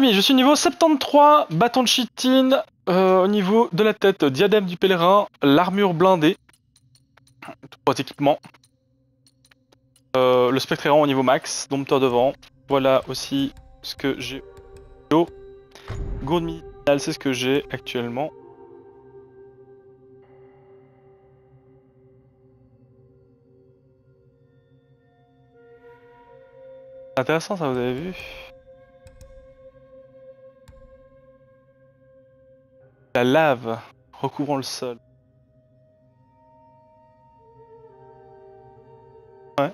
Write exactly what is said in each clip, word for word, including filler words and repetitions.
les amis, je suis niveau soixante-treize, bâton de chitine, euh, au niveau de la tête, diadème du pèlerin, l'armure blindée, trois équipements, euh, le spectre errant au niveau max, dompteur devant, voilà aussi ce que j'ai, gourde médicinale, c'est ce que j'ai actuellement. Intéressant ça, vous avez vu. La lave recouvrant le sol. Ouais.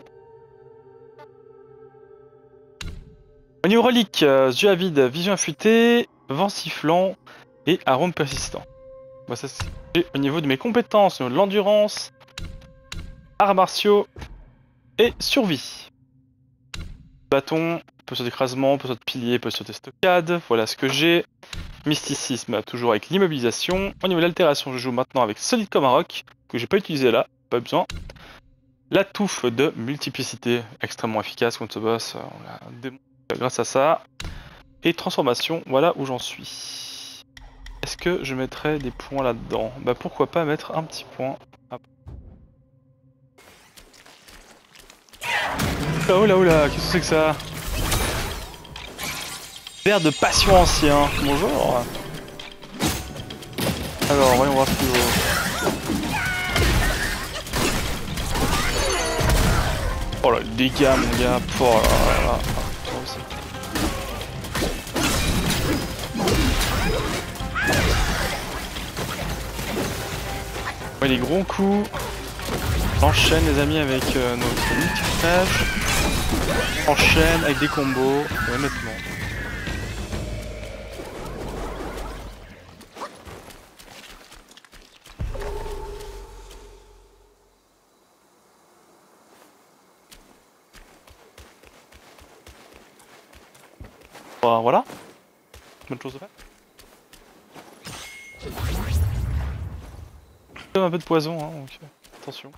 Au niveau relique, euh, yeux avides, vision affûtée, vent sifflant et arôme persistant. Bon, ça c'est au niveau de mes compétences, au niveau de l'endurance, arts martiaux et survie. Bâton, posture d'écrasement, posture de pilier, posture de stockade, voilà ce que j'ai. Mysticisme, toujours avec l'immobilisation. Au niveau de l'altération, je joue maintenant avec solide comme un roc, que j'ai pas utilisé là, pas besoin. La touffe de multiplicité, extrêmement efficace contre ce boss, on l'a démontré grâce à ça. Et transformation, voilà où j'en suis. Est-ce que je mettrais des points là-dedans? Bah pourquoi pas mettre un petit point. Oh là, oh là, qu'est-ce que c'est que ça? Verre de passion ancien, bonjour. Alors, voyons voir ce qu'il vaut. Oh là, le dégât, mon gars. Oh là là. Ouais, les gros coups. Enchaîne les amis avec euh, nos multifrages. Enchaîne avec des combos, honnêtement. Bah, voilà. Bonne chose de faire. Comme un peu de poison, hein, donc attention.